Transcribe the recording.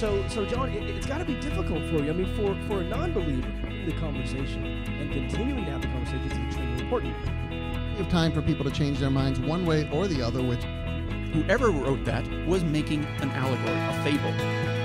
So John, it's got to be difficult for you. I mean, for a non-believer, the conversation and continuing to have the conversation is extremely important. We have time for people to change their minds one way or the other, which whoever wrote that was making an allegory, a fable.